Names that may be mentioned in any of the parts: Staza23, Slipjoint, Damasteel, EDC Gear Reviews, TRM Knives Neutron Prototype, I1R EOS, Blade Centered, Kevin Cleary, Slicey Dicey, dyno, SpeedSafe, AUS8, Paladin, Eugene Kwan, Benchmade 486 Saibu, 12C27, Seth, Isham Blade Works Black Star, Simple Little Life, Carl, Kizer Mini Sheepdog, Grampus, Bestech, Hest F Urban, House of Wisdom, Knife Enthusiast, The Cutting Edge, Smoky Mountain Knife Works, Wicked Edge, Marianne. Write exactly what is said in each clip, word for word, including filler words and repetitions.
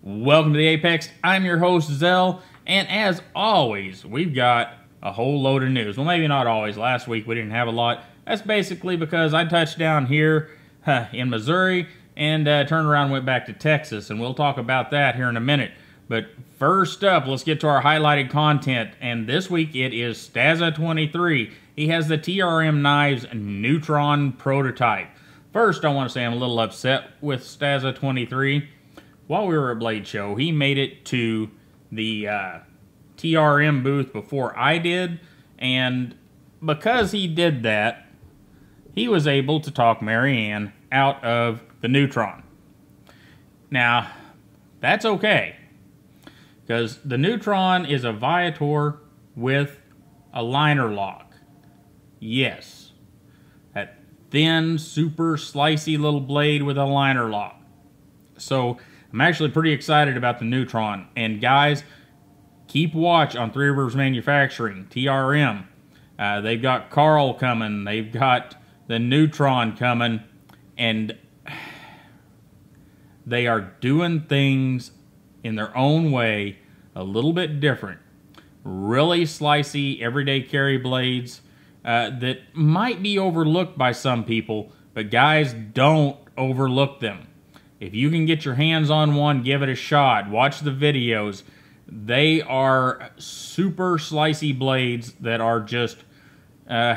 Welcome to the Apex. I'm your host, Zell, and as always, we've got a whole load of news. Well, maybe not always. Last week, we didn't have a lot. That's basically because I touched down here huh, in Missouri and uh, turned around and went back to Texas, and we'll talk about that here in a minute. But first up, let's get to our highlighted content, and this week it is Staza twenty-three. He has the T R M Knives Neutron Prototype. First, I want to say I'm a little upset with Staza twenty-three. While we were at Blade Show, he made it to the uh, T R M booth before I did. And because he did that, he was able to talk Marianne out of the Neutron. Now, that's okay. Because the Neutron is a Viator with a liner lock. Yes. That thin, super slicey little blade with a liner lock. So I'm actually pretty excited about the Neutron. And guys, keep watch on Three Rivers Manufacturing, T R M. Uh, they've got Carl coming. They've got the Neutron coming. And they are doing things in their own way a little bit different. Really slicey, everyday carry blades uh, that might be overlooked by some people. But guys, don't overlook them. If you can get your hands on one, give it a shot. Watch the videos. They are super slicey blades that are just, uh,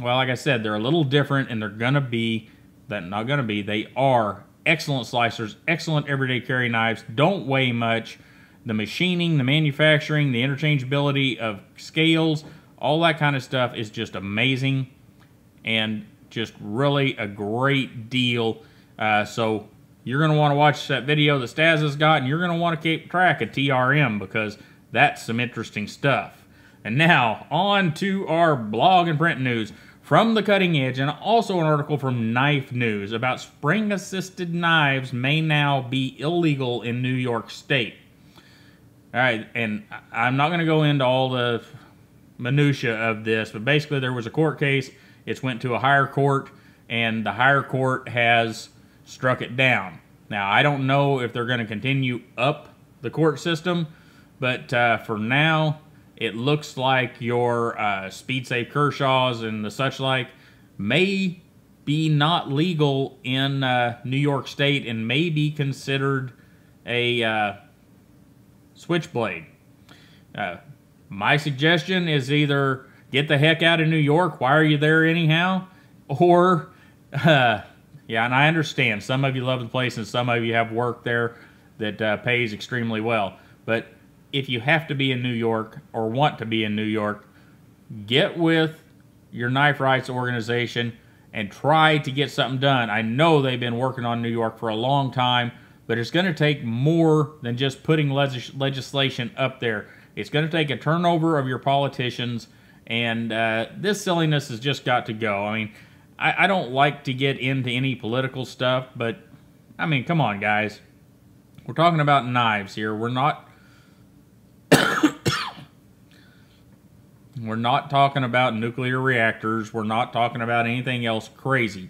well, like I said, they're a little different, and they're going to be, that not going to be, they are excellent slicers, excellent everyday carry knives, don't weigh much. The machining, the manufacturing, the interchangeability of scales, all that kind of stuff is just amazing and just really a great deal. Uh, so, you're going to want to watch that video that Staza's got, and you're going to want to keep track of T R M because that's some interesting stuff. And now, on to our blog and print news from The Cutting Edge, and also an article from Knife News about spring-assisted knives may now be illegal in New York State. All right, and I'm not going to go into all the minutiae of this, but basically there was a court case. It's went to a higher court, and the higher court has struck it down. Now, I don't know if they're going to continue up the court system, but uh, for now, it looks like your uh, SpeedSafe Kershaws and the such like may be not legal in uh, New York State and may be considered a uh, switchblade. Uh, my suggestion is either get the heck out of New York, why are you there anyhow, or... Uh, Yeah, and I understand some of you love the place and some of you have work there that uh, pays extremely well. But if you have to be in New York or want to be in New York, get with your knife rights organization and try to get something done. I know they've been working on New York for a long time, but it's going to take more than just putting legis legislation up there. It's going to take a turnover of your politicians, and uh, this silliness has just got to go. I mean... I don't like to get into any political stuff, but, I mean, come on, guys. We're talking about knives here. We're not... We're not talking about nuclear reactors. We're not talking about anything else crazy.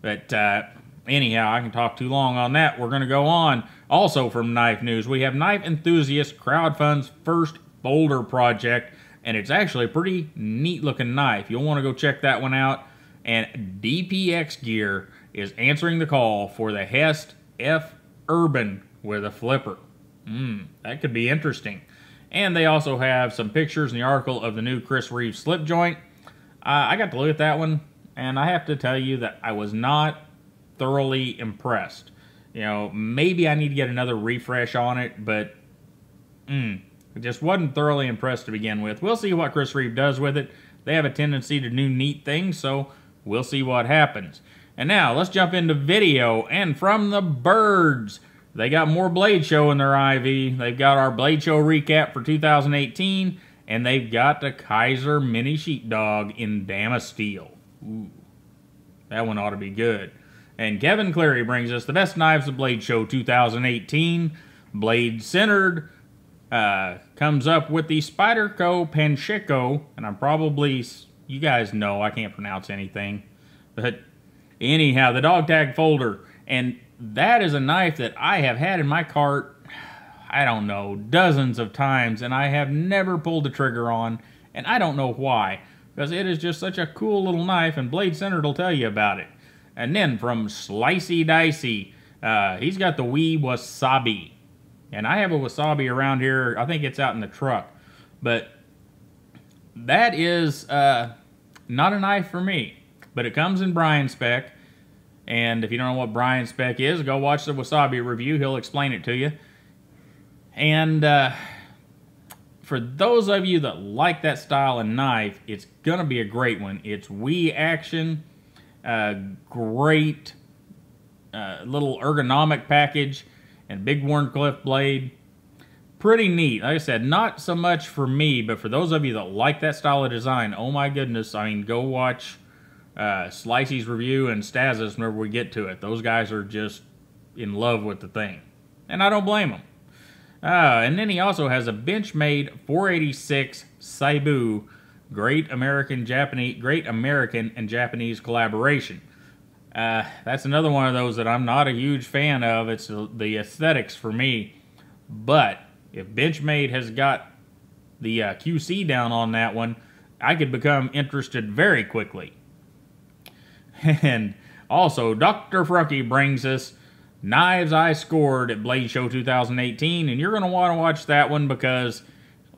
But, uh, anyhow, I can talk too long on that. We're going to go on. Also from Knife News, we have Knife Enthusiast crowdfunds first boulder project, and it's actually a pretty neat-looking knife. You'll want to go check that one out. And D P X Gear is answering the call for the Hest F Urban with a flipper. Mm, that could be interesting. And they also have some pictures in the article of the new Chris Reeve slip joint. Uh, I got to look at that one, and I have to tell you that I was not thoroughly impressed. You know, maybe I need to get another refresh on it, but mm, I just wasn't thoroughly impressed to begin with. We'll see what Chris Reeve does with it. They have a tendency to do neat things, so... we'll see what happens. And now, let's jump into video. And from the birds, they got more Blade Show in their I V. They've got our Blade Show recap for two thousand eighteen. And they've got the Kizer Mini Sheepdog in Damasteel. Ooh, that one ought to be good. And Kevin Cleary brings us the best knives of Blade Show two thousand eighteen. Blade Centered uh, comes up with the Spyderco Pancheco. And I'm probably... you guys know I can't pronounce anything. But anyhow, the dog tag folder. And that is a knife that I have had in my cart I don't know, dozens of times, and I have never pulled the trigger on, and I don't know why, because it is just such a cool little knife, and Blade Center will tell you about it. And then from Slicey Dicey, uh, he's got the WE Wasabi. And I have a Wasabi around here, I think it's out in the truck. But that is uh, not a knife for me, but it comes in Brian's spec. And if you don't know what Brian's spec is, go watch the Wasabi review, he'll explain it to you. And uh, for those of you that like that style of knife, it's gonna be a great one. It's WE action, uh, great uh, little ergonomic package, and big Warncliffe blade. Pretty neat. Like I said, not so much for me, but for those of you that like that style of design, oh my goodness, I mean, go watch uh, Slicey's review and Staza's whenever we get to it. Those guys are just in love with the thing. And I don't blame them. Uh, and then he also has a Benchmade four eighty-six Saibu, Great American, Japanese, Great American and Japanese collaboration. Uh, that's another one of those that I'm not a huge fan of. It's the aesthetics for me. But if Benchmade has got the uh, Q C down on that one, I could become interested very quickly. And also, Doctor Frunkey brings us Knives I Scored at Blade Show two thousand eighteen, and you're going to want to watch that one because,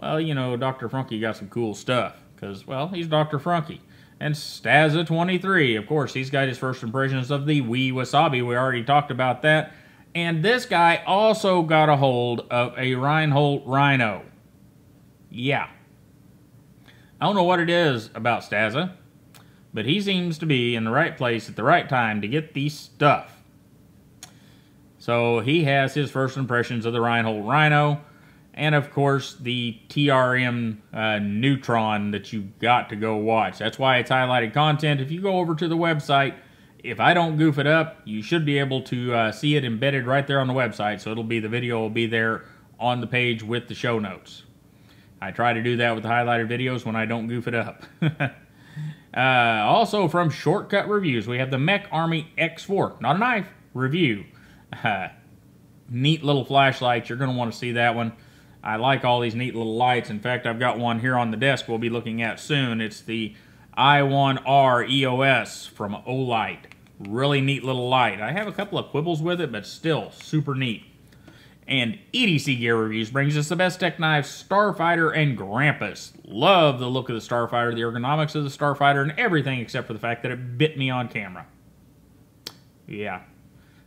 well, you know, Doctor Frunkey got some cool stuff. Because, well, he's Doctor Frunkey. And Staza twenty-three, of course, he's got his first impressions of the WE Wasabi. We already talked about that. And this guy also got a hold of a Reinhold Rhino. Yeah. I don't know what it is about Staza, but he seems to be in the right place at the right time to get these stuff. So he has his first impressions of the Reinhold Rhino, and of course the T R M uh, Neutron that you've got to go watch. That's why it's highlighted content. If you go over to the website, if I don't goof it up, you should be able to uh, see it embedded right there on the website. So it'll be, the video will be there on the page with the show notes. I try to do that with the highlighted videos when I don't goof it up. uh, also from Shortcut Reviews, we have the Mech Army X four, not a knife, review. Uh, neat little flashlights. You're going to want to see that one. I like all these neat little lights. In fact, I've got one here on the desk we'll be looking at soon. It's the I one R E O S from Olight. Really neat little light. I have a couple of quibbles with it, but still super neat. And E D C Gear Reviews brings us the best tech knives, Starfighter and Grampus. Love the look of the Starfighter, the ergonomics of the Starfighter, and everything except for the fact that it bit me on camera. Yeah.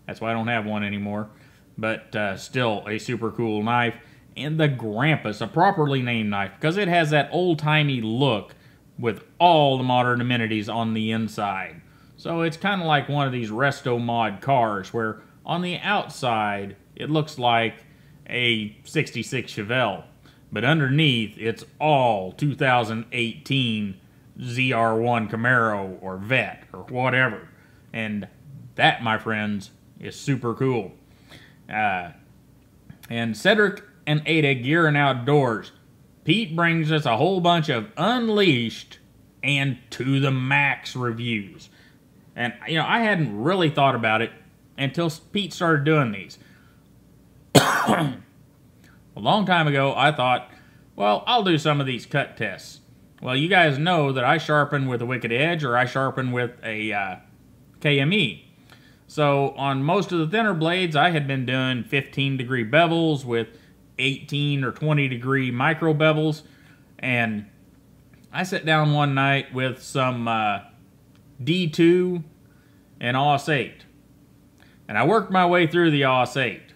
That's why I don't have one anymore, but uh, still a super cool knife. And the Grampus, a properly named knife, because it has that old-timey look with all the modern amenities on the inside. So it's kind of like one of these resto mod cars, where on the outside it looks like a sixty-six Chevelle, but underneath it's all two thousand eighteen Z R one Camaro or Vette or whatever. And that, my friends, is super cool. Uh, and Cedric and Ada Gear and Outdoors. Pete brings us a whole bunch of Unleashed and To The Max reviews. And, you know, I hadn't really thought about it until Pete started doing these. A long time ago, I thought, well, I'll do some of these cut tests. Well, you guys know that I sharpen with a Wicked Edge, or I sharpen with a uh, K M E. So on most of the thinner blades, I had been doing fifteen degree bevels with eighteen or twenty degree micro bevels. And I sat down one night with some uh, D two and A U S eight. And I worked my way through the A U S eight.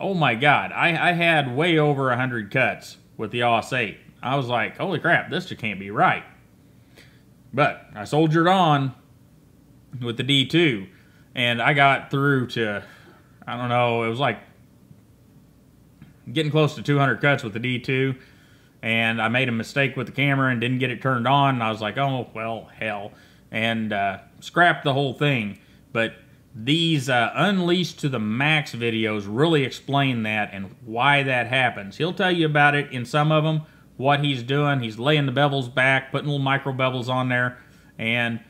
Oh my God, I, I had way over one hundred cuts with the A U S eight. I was like, holy crap, this just can't be right. But I soldiered on with the D two, and I got through to, I don't know, it was like getting close to two hundred cuts with the D two, and I made a mistake with the camera and didn't get it turned on, and I was like, oh, well, hell, and uh, scrapped the whole thing. But these uh, Unleashed To The Max videos really explain that and why that happens. He'll tell you about it in some of them, what he's doing. He's laying the bevels back, putting little micro bevels on there, and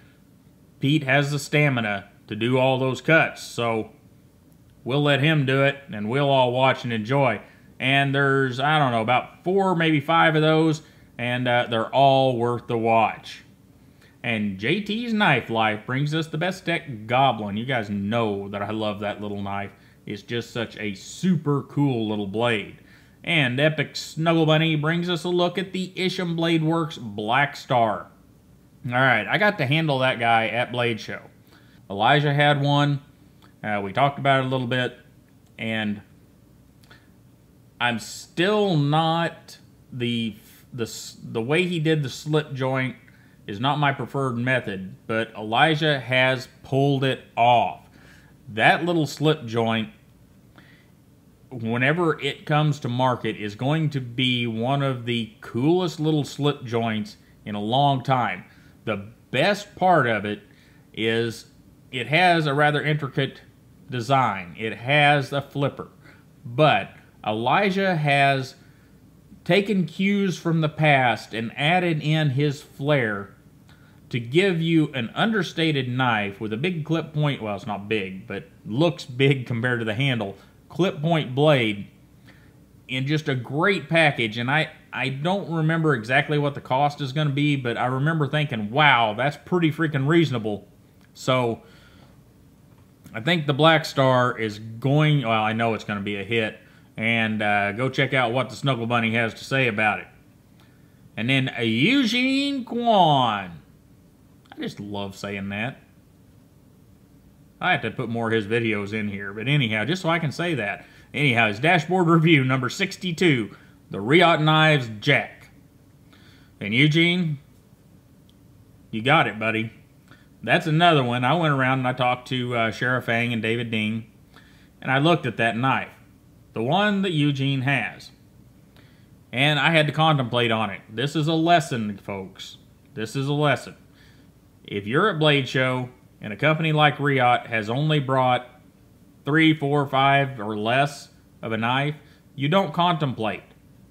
Pete has the stamina to do all those cuts, so We'll let him do it, and we'll all watch and enjoy. And there's, I don't know, about four, maybe five of those, and uh, they're all worth the watch. And J T's Knife Life brings us the best tech Goblin. You guys know that I love that little knife. It's just such a super cool little blade. And Epic Snuggle Bunny brings us a look at the Isham Blade Works Black Star. Alright, I got to handle that guy at Blade Show. Elijah had one. Uh, we talked about it a little bit. And I'm still not... The, the, the way he did the slip joint is not my preferred method. But Elijah has pulled it off. That little slip joint, whenever it comes to market, is going to be one of the coolest little slip joints in a long time. The best part of it is it has a rather intricate design. It has a flipper. But Elijah has taken cues from the past and added in his flair to give you an understated knife with a big clip point. Well, it's not big, but looks big compared to the handle. Clip point blade in just a great package. And I... I don't remember exactly what the cost is going to be, but I remember thinking, wow, that's pretty freaking reasonable. So, I think the Black Star is going, well, I know it's going to be a hit. And uh, go check out what the Snuggle Bunny has to say about it. And then uh, Eugene Kwan. I just love saying that. I have to put more of his videos in here, but anyhow, just so I can say that. Anyhow, his dashboard review, number sixty-two. The Riot Knives Jack. And Eugene, you got it, buddy. That's another one. I went around and I talked to uh, Sheriff Ang and David Dean, and I looked at that knife, the one that Eugene has. And I had to contemplate on it. This is a lesson, folks. This is a lesson. If you're at Blade Show and a company like Riot has only brought three, four, five, or less of a knife, you don't contemplate.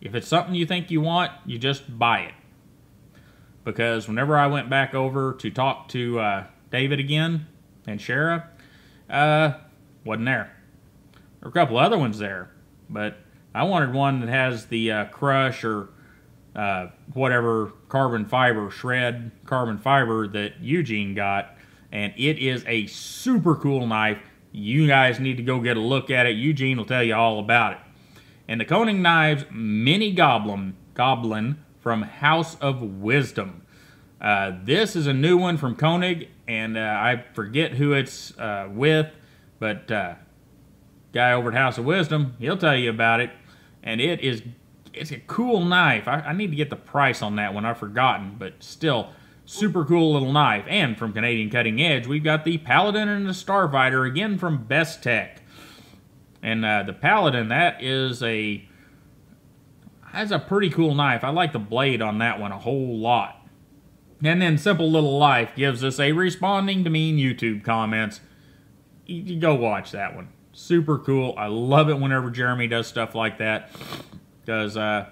If it's something you think you want, you just buy it. Because whenever I went back over to talk to uh, David again and Shara, uh, wasn't there. There were a couple other ones there, but I wanted one that has the uh, crush or uh, whatever carbon fiber, shred carbon fiber that Eugene got, and it is a super cool knife. You guys need to go get a look at it. Eugene will tell you all about it. And the Coning Knives Mini Goblin, Goblin from House of Wisdom. Uh, this is a new one from Koenig, and uh, I forget who it's uh, with, but uh, guy over at House of Wisdom, he'll tell you about it. And it is, it's a cool knife. I, I need to get the price on that one. I've forgotten, but still, super cool little knife. And from Canadian Cutting Edge, we've got the Paladin and the Starfighter, again from Best Tech. And uh, the Paladin, that is a that's a pretty cool knife. I like the blade on that one a whole lot. And then Simple Little Life gives us a responding to mean YouTube comments. You go watch that one. Super cool. I love it whenever Jeremy does stuff like that. Because uh,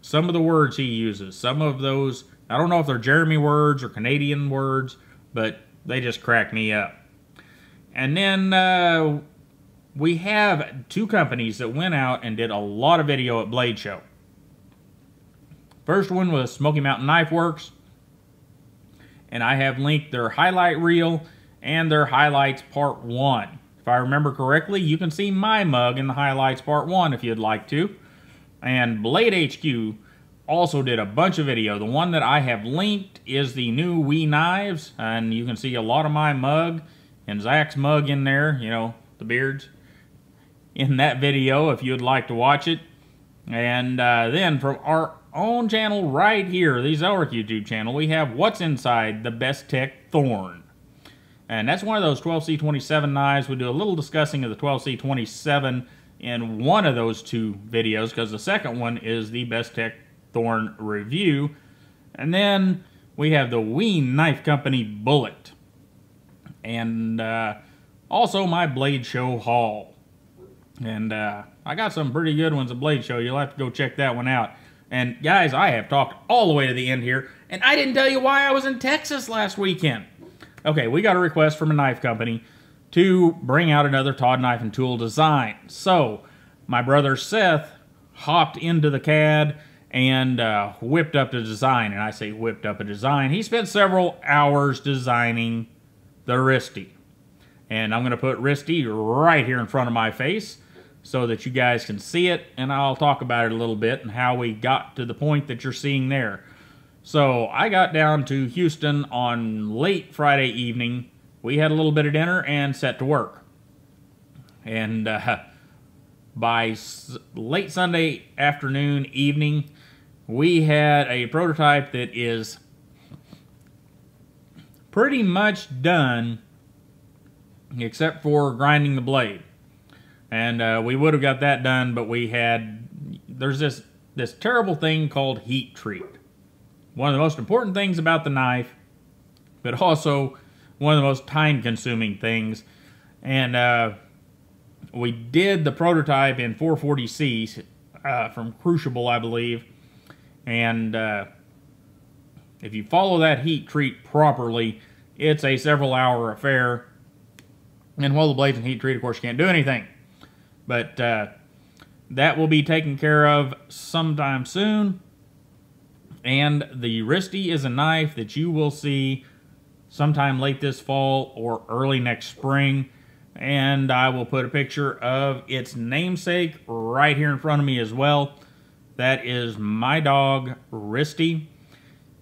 some of the words he uses, some of those, I don't know if they're Jeremy words or Canadian words, but they just crack me up. And then... Uh, We have two companies that went out and did a lot of video at Blade Show. First one was Smoky Mountain Knife Works. And I have linked their highlight reel and their highlights part one. If I remember correctly, you can see my mug in the highlights part one if you'd like to. And Blade H Q also did a bunch of video. The one that I have linked is the new WE Knives. And you can see a lot of my mug and Zach's mug in there, you know, the beards. In that video if you'd like to watch it. And uh, then from our own channel right here, the Zellric YouTube channel, we have What's Inside the Best Tech Thorn. And that's one of those twelve C twenty-seven knives. We do a little discussing of the twelve C twenty-seven in one of those two videos, because the second one is the Best Tech Thorn review. And then we have the WE Knife Company Bullet. And uh, also my Blade Show haul. And uh, I got some pretty good ones at Blade Show. You'll have to go check that one out. And guys, I have talked all the way to the end here. And I didn't tell you why I was in Texas last weekend. Okay, we got a request from a knife company to bring out another Todd Knife and Tool design. So my brother Seth hopped into the C A D and uh, whipped up the design. And I say whipped up a design. He spent several hours designing the wristy. And I'm going to put wristy right here in front of my face so that you guys can see it. And I'll talk about it a little bit and how we got to the point that you're seeing there. So I got down to Houston on late Friday evening. We had a little bit of dinner and set to work. And uh, by s late Sunday afternoon, evening, we had a prototype that is pretty much done except for grinding the blade. And uh, we would have got that done, but we had, there's this, this terrible thing called heat treat. One of the most important things about the knife, but also one of the most time-consuming things. And uh, we did the prototype in four forty C uh, from Crucible, I believe. And uh, if you follow that heat treat properly, it's a several-hour affair. And while the blade's in heat treat, of course, you can't do anything. But uh, that will be taken care of sometime soon. And the wristy is a knife that you will see sometime late this fall or early next spring. And I will put a picture of its namesake right here in front of me as well. That is my dog, wristy,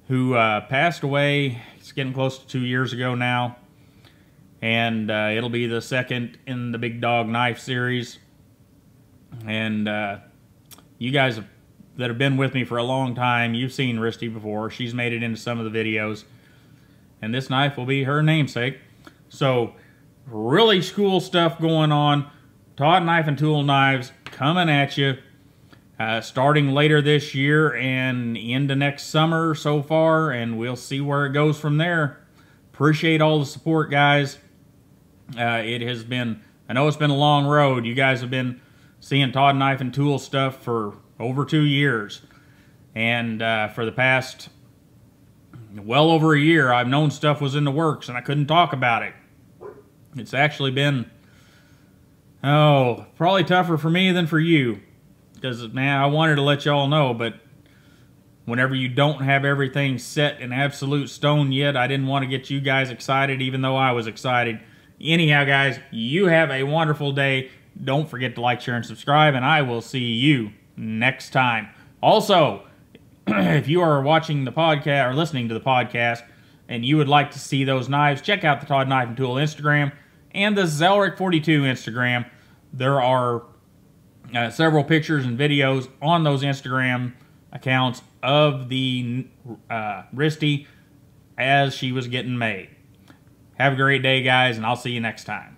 who uh, passed away. It's getting close to two years ago now. And uh, it'll be the second in the Big Dog Knife series. And uh, you guys have, that have been with me for a long time, you've seen wristy before. She's made it into some of the videos. And this knife will be her namesake. So, really cool stuff going on. Todd Knife and Tool Knives coming at you. Uh, starting later this year and into next summer so far. And we'll see where it goes from there. Appreciate all the support, guys. Uh, it has been, I know it's been a long road. You guys have been seeing Todd Knife and Tool stuff for over two years. And uh, for the past, well over a year, I've known stuff was in the works and I couldn't talk about it. It's actually been, oh, probably tougher for me than for you. Because, man, I wanted to let y'all know, but whenever you don't have everything set in absolute stone yet, I didn't want to get you guys excited even though I was excited. Anyhow, guys, you have a wonderful day. Don't forget to like, share, and subscribe, and I will see you next time. Also, if you are watching the podcast or listening to the podcast and you would like to see those knives, check out the Todd Knife and Tool Instagram and the Zelric forty-two Instagram. There are uh, several pictures and videos on those Instagram accounts of the uh, wristy as she was getting made. Have a great day, guys, and I'll see you next time.